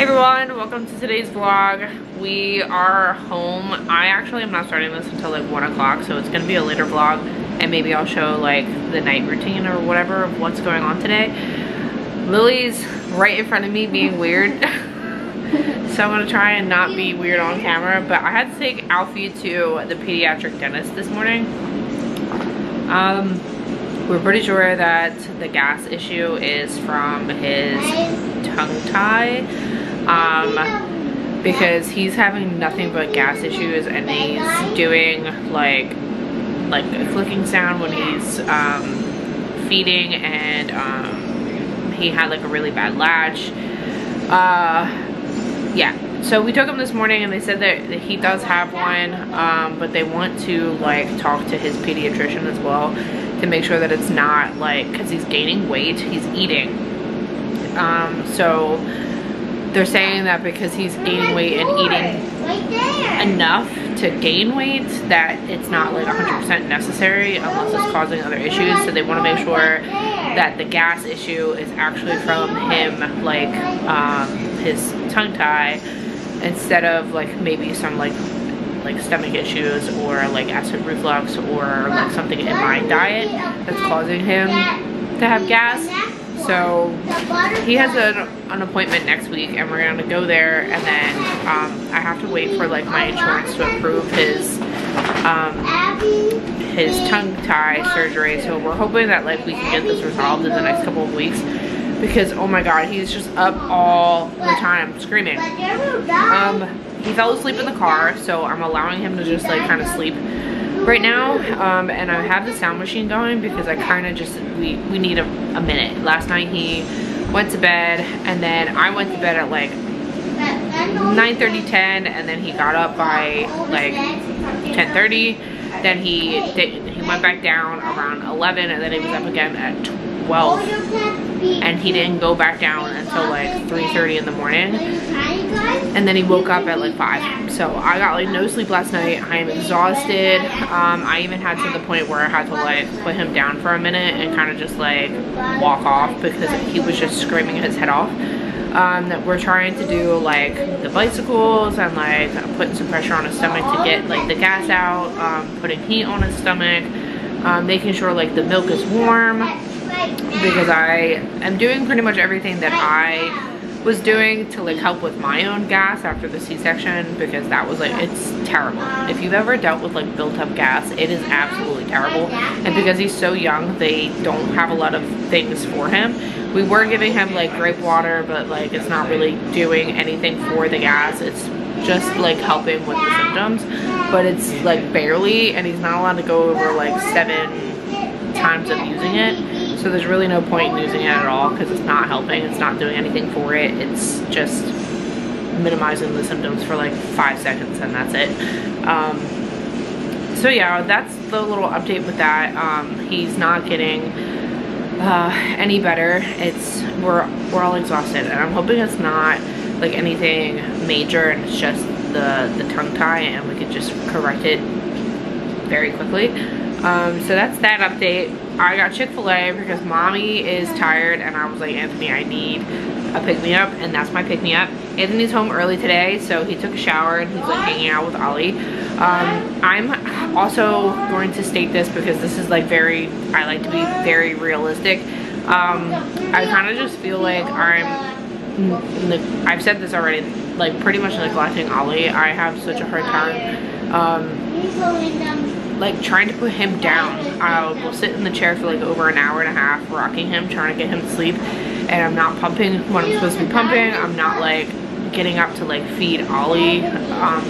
Hey everyone, welcome to today's vlog. We are home. I actually am not starting this until like 1 o'clock, so it's gonna be a later vlog, and maybe I'll show like the night routine or whatever of what's going on today. Lily's right in front of me being weird. So I'm gonna try and not be weird on camera, but I had to take Alfie to the pediatric dentist this morning. We're pretty sure that the gas issue is from his tongue tie, because he's having nothing but gas issues, and he's doing like a clicking sound when he's feeding, and he had like a really bad latch. Yeah, so we took him this morning and they said that he does have one, but they want to like talk to his pediatrician as well to make sure that it's not like, because he's gaining weight, he's eating, so they're saying that because he's gaining weight and eating enough to gain weight, that it's not like 100% necessary unless it's causing other issues. So they want to make sure that the gas issue is actually from him, like his tongue tie, instead of like maybe some like stomach issues or like acid reflux or like something in my diet that's causing him to have gas. So he has an appointment next week, and we're gonna go there, and then I have to wait for like my insurance to approve his tongue tie surgery. So we're hoping that like we can get this resolved in the next couple of weeks, because oh my god, he's just up all the time screaming. He fell asleep in the car, so I'm allowing him to just like kind of sleep right now, and I have the sound machine going because I kind of just, we need a minute. Last night he went to bed, and then I went to bed at like 9:30, 10, and then he got up by like 10:30. Then he went back down around 11, and then he was up again at 12, and he didn't go back down until like 3:30 in the morning, and then he woke up at like 5. So I got like no sleep last night. I am exhausted. I even had to the point where I had to like put him down for a minute and kind of just like walk off, because he was just screaming his head off. That we're trying to do like the bicycles and like putting some pressure on his stomach to get like the gas out, putting heat on his stomach, making sure like the milk is warm, because I am doing pretty much everything that I was doing to like help with my own gas after the C-section, because that was like, it's terrible. If you've ever dealt with like built up gas, it is absolutely terrible. And because he's so young, they don't have a lot of things for him. We were giving him like grape water, but like it's not really doing anything for the gas. It's just like helping with the symptoms, but it's like barely, and he's not allowed to go over like 7 times of using it. So there's really no point in using it at all, because it's not helping, it's not doing anything for it, it's just minimizing the symptoms for like 5 seconds, and that's it. So yeah, that's the little update with that. He's not getting any better. It's we're all exhausted, and I'm hoping it's not like anything major, and it's just the tongue tie, and we could just correct it very quickly. So that's that update. I got Chick-fil-A because mommy is tired, and I was like, Anthony, I need a pick-me-up, and that's my pick-me-up. Anthony's home early today, so he took a shower and he's like hanging out with Ollie. I'm also going to state this, because this is like I like to be very realistic. I kind of just feel like I've said this already, like pretty much neglecting Ollie. I have such a hard time like trying to put him down. I will sit in the chair for like over an hour and a half rocking him, trying to get him to sleep, and I'm not pumping when I'm supposed to be pumping. I'm not like getting up to like feed Ollie.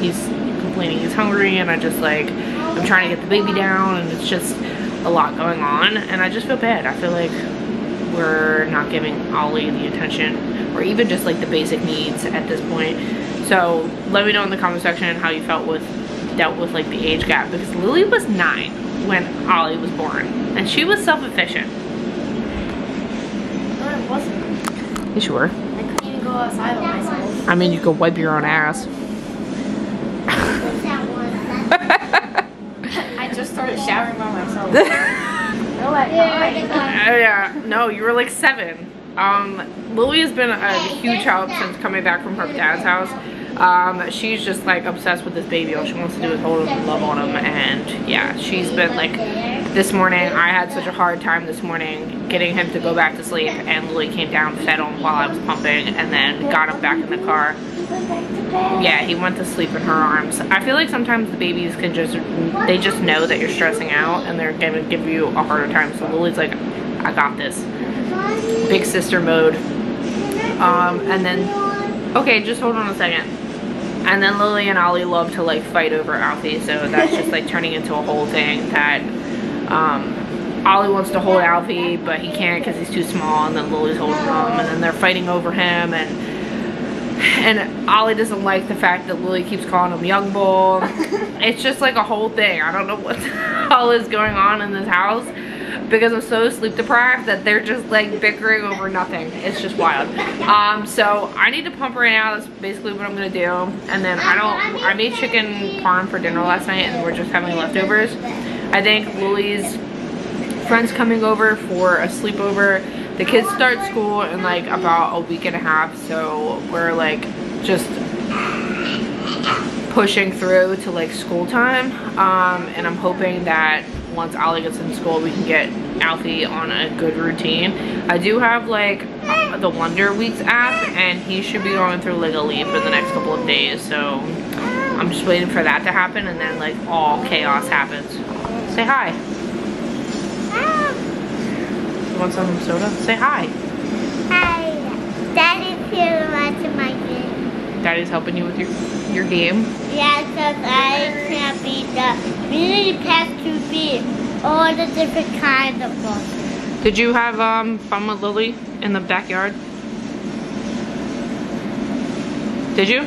He's complaining he's hungry, and I just like, I'm trying to get the baby down, and it's just a lot going on, and I just feel bad. I feel like we're not giving Ollie the attention, or even just like the basic needs at this point. So let me know in the comment section how you dealt with like the age gap, because Lillie was 9 when Ollie was born, and she was self-efficient. No, I wasn't. You sure? I couldn't even go outside by myself. I mean, you could wipe your own ass. I just started showering by myself. No, I didn't. Yeah, no, you were like 7. Lillie has been a huge help since coming back from her dad's house. She's just like obsessed with this baby. All she wants to do is hold him and love on him, and yeah, she's been like, this morning I had such a hard time this morning getting him to go back to sleep, and Lillie came down, fed him while I was pumping, and then got him back in the car. Yeah, he went to sleep in her arms. I feel like sometimes the babies can just, they just know that you're stressing out and they're gonna give you a harder time, so Lillie's like, I got this, big sister mode. And then, okay, just hold on a second. And then Lillie and Ollie love to like fight over Alfie, so that's just like turning into a whole thing that Ollie wants to hold Alfie but he can't because he's too small, and then Lily's holding him, and then they're fighting over him, and Ollie doesn't like the fact that Lillie keeps calling him young bull. It's just like a whole thing. I don't know what the hell is going on in this house because I'm so sleep deprived that they're just like bickering over nothing. It's just wild. So I need to pump right now. That's basically what I'm gonna do. And then I made chicken parm for dinner last night and we're just having leftovers. I think Lily's friend's coming over for a sleepover. The kids start school in like about a week and a half, so we're like just pushing through to like school time. And I'm hoping that once Ollie gets in school we can get Alfie on a good routine. I do have like the Wonder Weeks app and he should be going through like a leap for the next couple of days, so I'm just waiting for that to happen and then like all chaos happens. Say hi. You want some soda? Say hi. Hi. Daddy's here watching my game. Daddy's helping you with your game? Yeah, because I can't beat the really past to beat all the different kinds of balls. Did you have fun with Lillie in the backyard? Did you?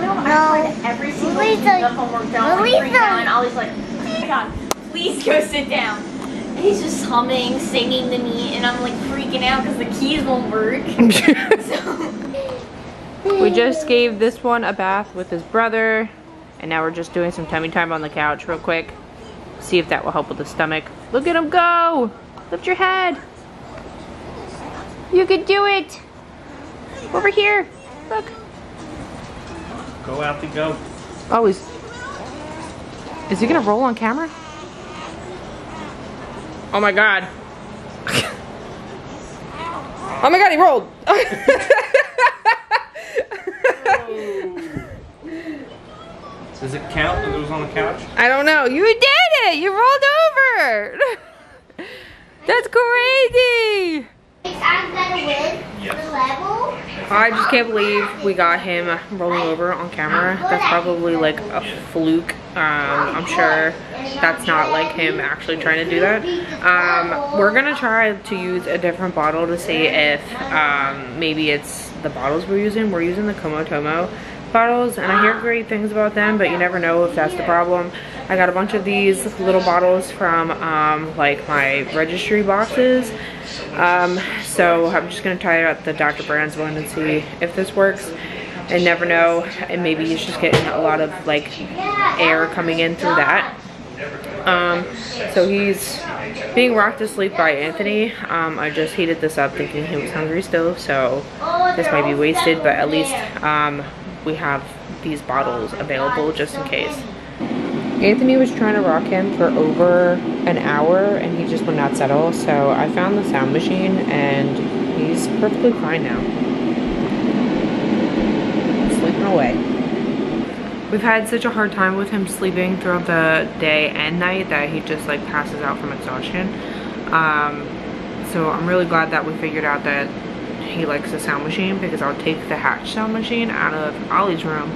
No. Every single Lily's like, the homework done. Lily's and Ollie's like, oh my God, please go sit down. He's just humming, singing to me, and I'm like freaking out because the keys won't work. So. We just gave this one a bath with his brother, and now we're just doing some tummy time on the couch real quick. See if that will help with the stomach. Look at him go! Lift your head! You can do it! Over here! Look! Go out and go. Oh, is he gonna roll on camera? Oh my God. Oh my God, he rolled. Does it count that it was on the couch? I don't know. You did it. You rolled over. That's crazy. I'm gonna win the level. I just can't believe we got him rolling over on camera. That's probably like a fluke. I'm sure that's not like him actually trying to do that. We're gonna try to use a different bottle to see if maybe it's the bottles we're using. We're using the Komotomo bottles and I hear great things about them, but you never know if that's the problem. I got a bunch of these little bottles from like my registry boxes. So I'm just gonna try out the Dr. Brow's one and see if this works. I never know, and maybe he's just getting a lot of like air coming in through that. So he's being rocked to sleep by Anthony. I just heated this up thinking he was hungry still, so this might be wasted, but at least we have these bottles available just in case. Anthony was trying to rock him for over an hour and he just would not settle, so I found the sound machine and he's perfectly fine now. Sleeping away. We've had such a hard time with him sleeping throughout the day and night that he just like passes out from exhaustion. So I'm really glad that we figured out that he likes the sound machine, because I'll take the Hatch sound machine out of Ollie's room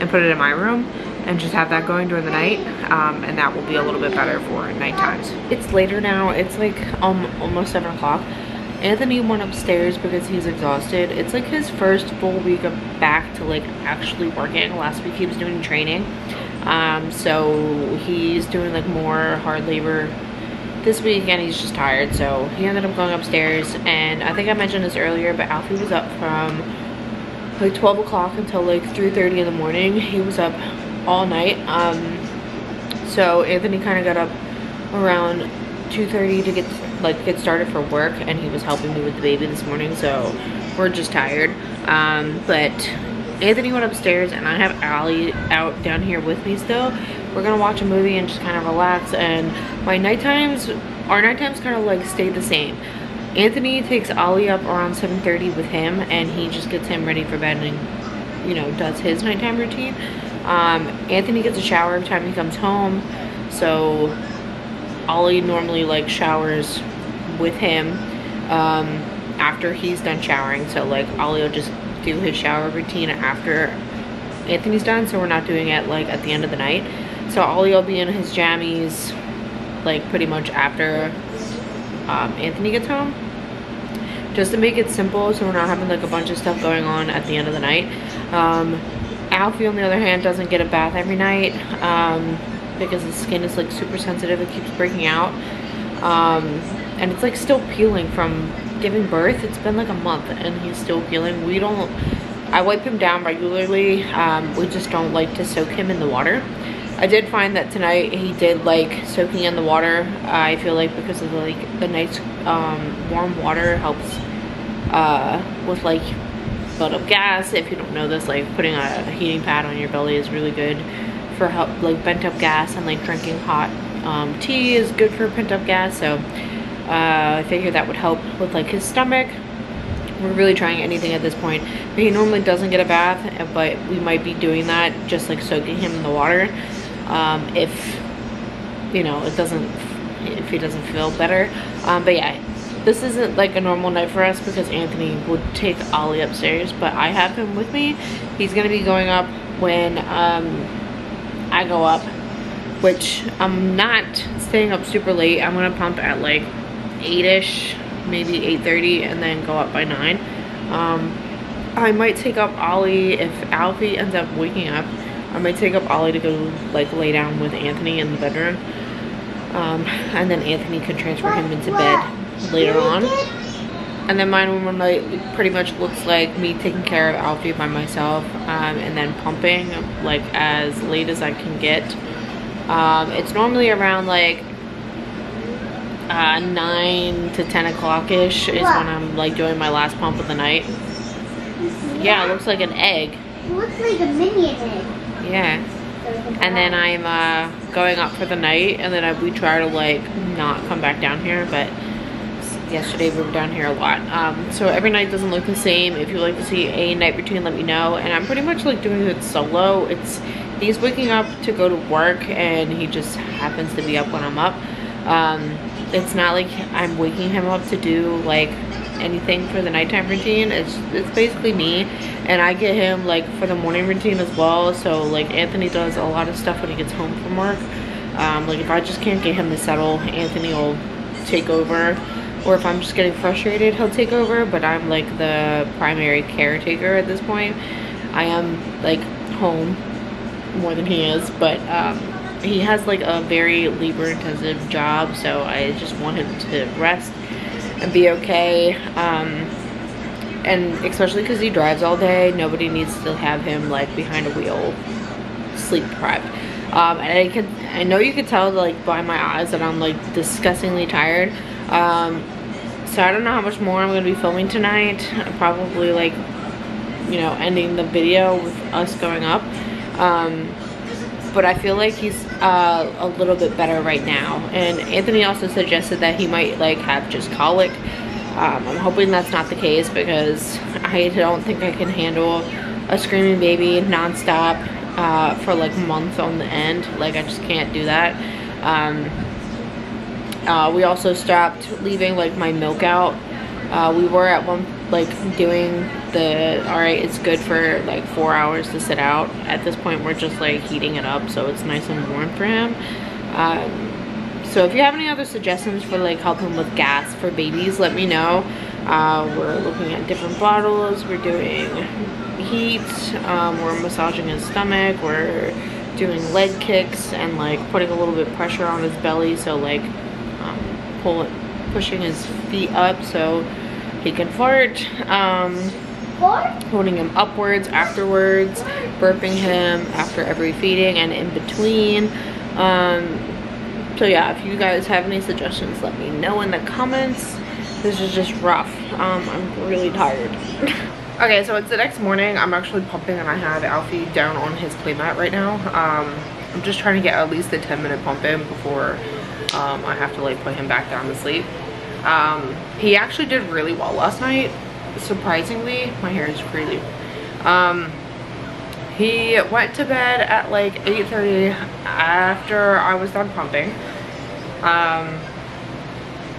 and put it in my room and just have that going during the night, and that will be a little bit better for night times. It's later now. It's like almost 7 o'clock. Anthony went upstairs because he's exhausted. It's like his first full week of back to like actually working. Last week he was doing training, so he's doing like more hard labor this week, and he's just tired, so he ended up going upstairs. And I think I mentioned this earlier, but Alfie was up from like 12 o'clock until like 3:30 in the morning. He was up all night. So Anthony kind of got up around 2:30 to get like get started for work, and he was helping me with the baby this morning, so we're just tired. But Anthony went upstairs and I have Allie out down here with me still. We're gonna watch a movie and just kind of relax, and my our night times kind of like stay the same. Anthony takes Ollie up around 7:30 with him, and he just gets him ready for bed and, you know, does his nighttime routine. Anthony gets a shower every time he comes home, so Ollie normally like showers with him after he's done showering. So like Ollie will just do his shower routine after Anthony's done, so we're not doing it like at the end of the night. So Ollie will be in his jammies like pretty much after Anthony gets home, just to make it simple so we're not having like a bunch of stuff going on at the end of the night. Alfie, on the other hand, doesn't get a bath every night because his skin is like super sensitive, it keeps breaking out, and it's like still peeling from giving birth. It's been like a month and he's still peeling. I wipe him down regularly, we just don't like to soak him in the water. I did find that tonight he did like soaking in the water. I feel like because of like the nice warm water helps with like build up gas. If you don't know this, like putting a heating pad on your belly is really good for help like pent up gas, and like drinking hot tea is good for pent up gas. So I figured that would help with like his stomach. We're really trying anything at this point, but he normally doesn't get a bath, but we might be doing that, just like soaking him in the water. If you know if he doesn't feel better. But yeah, this isn't like a normal night for us because Anthony would take Ollie upstairs, but I have him with me. He's gonna be going up when I go up, which I'm not staying up super late. I'm gonna pump at like 8ish, maybe 8:30, and then go up by 9. I might take up Ollie if Alfie ends up waking up. I might take up Ollie to go like lay down with Anthony in the bedroom, and then Anthony could transfer him into bed later on. And then my normal night pretty much looks like me taking care of Alfie by myself, and then pumping like as late as I can get. It's normally around like 9 to 10 o'clock ish is when I'm like doing my last pump of the night. Yeah, it looks like an egg. It looks like a minion egg. Yeah. And then I'm going up for the night, and then we try to like not come back down here, but yesterday we were down here a lot. So every night doesn't look the same. If you like to see a night routine, let me know. And I'm pretty much like doing it solo. He's waking up to go to work, and he just happens to be up when I'm up. It's not like I'm waking him up to do like anything for the nighttime routine. It's basically me, and I get him like for the morning routine as well. So like Anthony does a lot of stuff when he gets home from work. Like if I just can't get him to settle, Anthony will take over, or if I'm just getting frustrated, he'll take over. But I'm like the primary caretaker at this point. I am like home more than he is, but he has like a very labor intensive job, so I just want him to rest and be okay. And especially because he drives all day, nobody needs to have him like behind a wheel sleep deprived. And I know you could tell like by my eyes that I'm like disgustingly tired. So I don't know how much more I'm gonna be filming tonight. I'm probably like, you know, ending the video with us going up. But I feel like he's a little bit better right now. And Anthony also suggested that he might like have just colic. I'm hoping that's not the case, because I don't think I can handle a screaming baby nonstop for like months on the end. Like I just can't do that. We also stopped leaving like my milk out. We were at one like doing the alright, it's good for like 4 hours to sit out. At this point we're just like heating it up so it's nice and warm for him. So if you have any other suggestions for like helping with gas for babies, let me know. We're looking at different bottles, we're doing heat, we're massaging his stomach, we're doing leg kicks and like putting a little bit pressure on his belly, so like pushing his feet up so he can fart, holding him upwards afterwards, burping him after every feeding and in between, So yeah, if you guys have any suggestions, let me know in the comments. This is just rough. I'm really tired. Okay, so it's the next morning. I'm actually pumping and I have Alfie down on his playmat right now. I'm just trying to get at least a 10-minute pump in before I have to like put him back down to sleep. He actually did really well last night, surprisingly. My hair is crazy. He went to bed at like 8:30 after I was done pumping.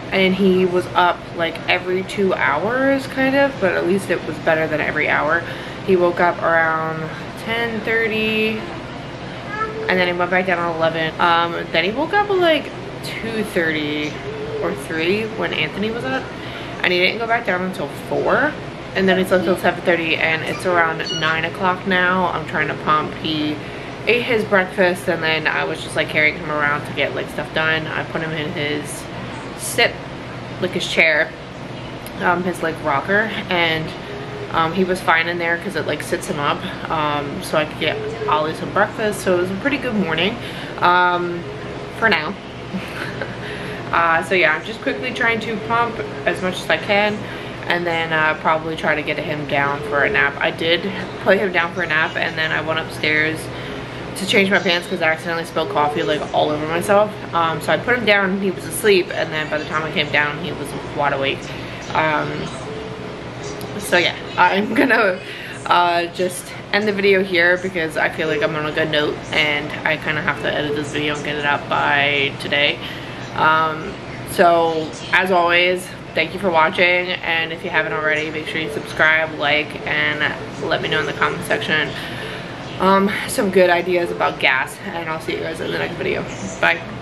And he was up like every 2 hours kind of, but at least it was better than every hour. He woke up around 10:30 and then he went back down at 11. Then he woke up at like 2:30 or 3 when Anthony was up, and he didn't go back down until 4. And then he slept till 7:30, and it's around 9 o'clock now. I'm trying to pump. He ate his breakfast, and then I was just like carrying him around to get like stuff done. I put him in his sit, like his chair, his like rocker, and he was fine in there because it like sits him up. So I could get Ollie some breakfast. So it was a pretty good morning for now. So yeah, I'm just quickly trying to pump as much as I can, and then probably try to get him down for a nap. I did put him down for a nap, and then I went upstairs to change my pants because I accidentally spilled coffee like all over myself. So I put him down, he was asleep, and then by the time I came down, he was wide awake. So yeah, I'm gonna just end the video here because I feel like I'm on a good note, and I kind of have to edit this video and get it out by today. So as always, thank you for watching, and if you haven't already, make sure you subscribe, like, and let me know in the comment section some good ideas about gas, and I'll see you guys in the next video. Bye.